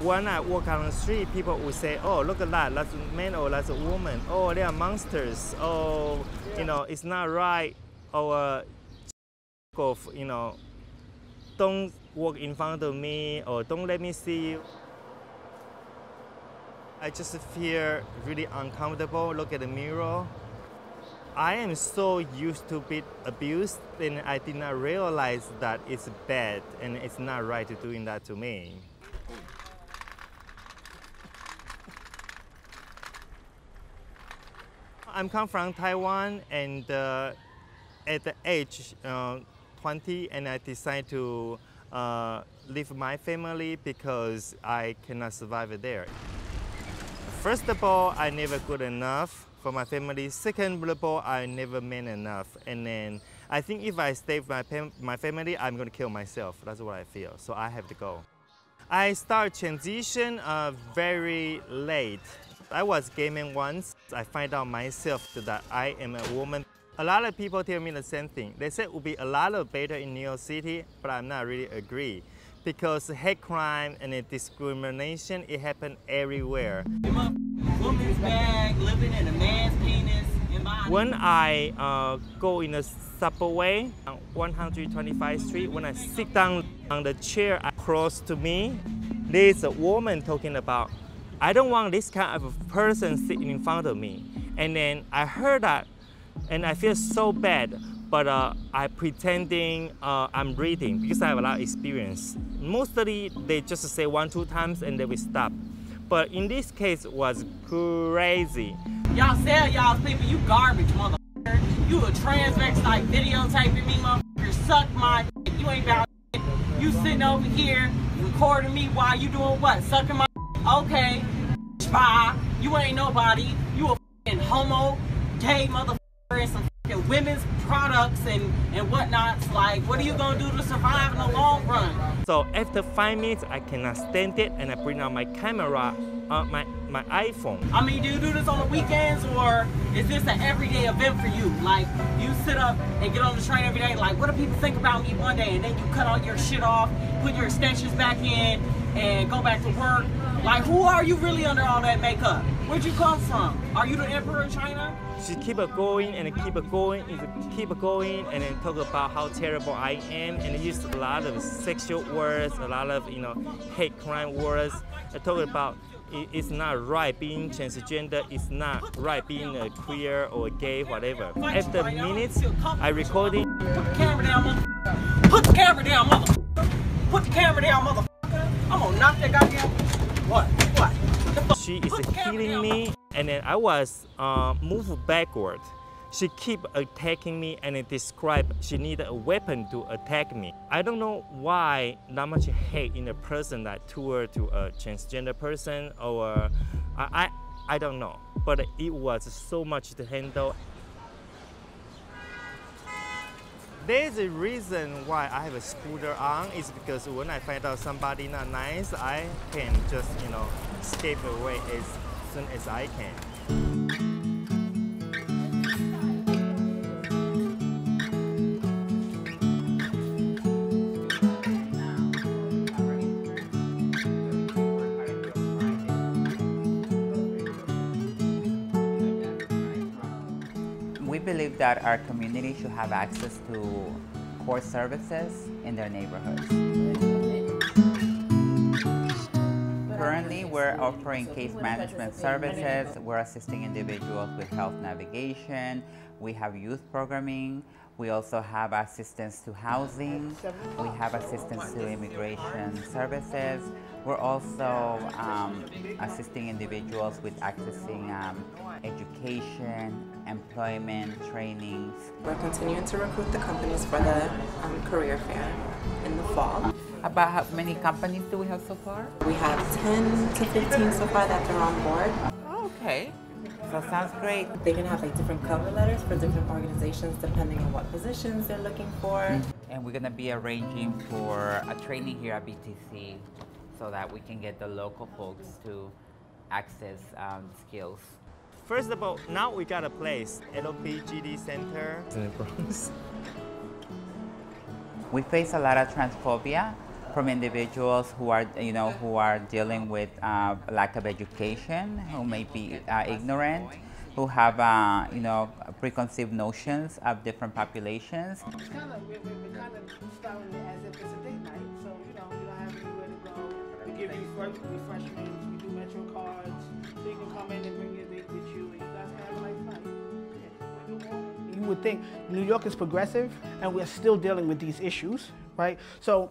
When I walk on the street, people will say, oh, look at that, that's a man or that's a woman. Oh, they are monsters. Oh, you know, it's not right. Or, you know, don't walk in front of me or don't let me see you. I just feel really uncomfortable, look at the mirror. I am so used to being abused and I did not realize that it's bad and it's not right to doing that to me. I'm come from Taiwan and at the age 20 and I decided to leave my family because I cannot survive there. First of all, I never good enough for my family. Second of all, I never man enough. And then I think if I stay with my family, I'm gonna kill myself. That's what I feel. So I have to go. I start transition very late. I was gaming once. I find out myself that I am a woman. A lot of people tell me the same thing. They say it would be a lot of better in New York City, but I'm not really agree. Because hate crime and discrimination, it happened everywhere. When I go in the subway on 125th Street, when I sit down on the chair across to me, there's a woman talking about, I don't want this kind of person sitting in front of me. And then I heard that, and I feel so bad. But I pretending I'm reading because I have a lot of experience. Mostly they just say 1-2 times and they will stop. But in this case it was crazy. Y'all sell y'all's people, you garbage motherfucker. You a transvestite videotaping me motherfucker. Suck my dick. You ain't about shit. You sitting over here recording me while you doing what? Sucking my dick. Okay. Bye. You ain't nobody. You a fucking homo, gay motherfucker and some women's products and whatnot. Like, what are you gonna do to survive in the long run? So after 5 minutes, I cannot stand it, and I bring out my camera, my iPhone. I mean, do you do this on the weekends, or is this an everyday event for you? Like, you sit up and get on the train every day, like, what do people think about me one day, and then you cut all your shit off, put your extensions back in, and go back to work. Like, who are you really under all that makeup? Where'd you come from? Are you the emperor of China? She keep it going and keep it going and keep it going and then talk about how terrible I am and used a lot of sexual words, a lot of, you know, hate crime words. I talk about it's not right being transgender, it's not right being a queer or gay, whatever. After minutes, I recorded. Put the camera down, motherfucker. Put the camera down, motherfucker. Put the camera down, motherfucker. I'm gonna knock that goddamn. What? What? She is hitting me, and then I was moved backward. She keep attacking me, and it described she needed a weapon to attack me. I don't know why that much hate in a person that toward to a transgender person, or I don't know. But it was so much to handle. There's a reason why I have a scooter on. It's because when I find out somebody not nice, I can just, you know, escape away as soon as I can. We believe that our community should have access to core services in their neighborhoods. Currently, we're offering case management services. We're assisting individuals with health navigation. We have youth programming. We also have assistance to housing. We have assistance to immigration services. We're also assisting individuals with accessing education, employment, trainings. We're continuing to recruit the companies for the career fair in the fall. About how many companies do we have so far? We have 10 to 15 so far that are on board. Oh, okay. So sounds great. They can have like different cover letters for different organizations depending on what positions they're looking for. And we're going to be arranging for a training here at BTC so that we can get the local folks to access skills. First of all, now we got a place, LOPGD Center. In the Bronx. We face a lot of transphobia from individuals who are, who are dealing with lack of education, who may be ignorant, who have, preconceived notions of different populations. It's kind of, we're kind of starting as if it's a date night, so, you don't have anywhere to go. We give you refreshments, we do metro cards, so you can come in and bring your date with you, and you guys can have a nice night. You would think New York is progressive, and we're still dealing with these issues, right? So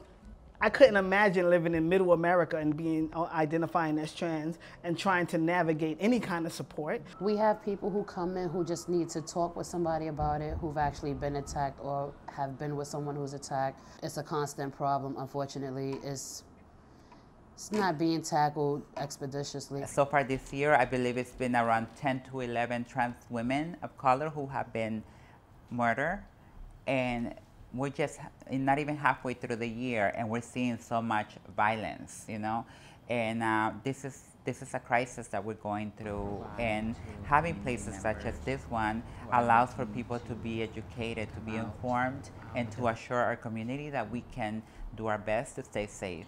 I couldn't imagine living in middle America and being identifying as trans and trying to navigate any kind of support. We have people who come in who just need to talk with somebody about it, who've actually been attacked or have been with someone who's attacked. It's a constant problem, unfortunately. It's not being tackled expeditiously. So far this year, I believe it's been around 10 to 11 trans women of color who have been murdered, and we're just not even halfway through the year, and we're seeing so much violence, and this is a crisis that we're going through, and having places such as this one allows for people to be educated, to be informed, and to assure our community that we can do our best to stay safe.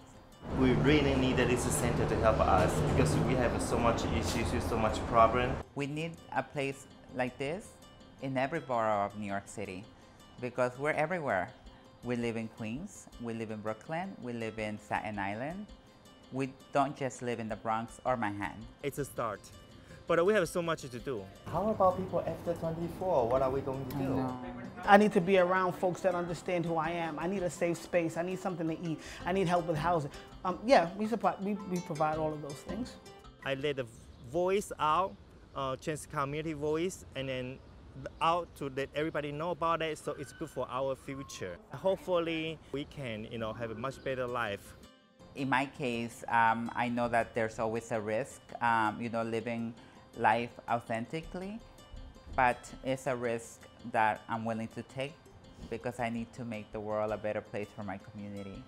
We really need a little center to help us, because we have so much issues, so much problem. We need a place like this in every borough of New York City, because we're everywhere. We live in Queens, we live in Brooklyn, we live in Staten Island. We don't just live in the Bronx or Manhattan. It's a start, but we have so much to do. How about people after 24? What are we going to do? I need to be around folks that understand who I am. I need a safe space. I need something to eat. I need help with housing. Yeah, we provide all of those things. I let the voice out, change community voice, and then out to let everybody know about it, so it's good for our future. Hopefully we can have a much better life. In my case, I know that there's always a risk, living life authentically, but it's a risk that I'm willing to take because I need to make the world a better place for my community.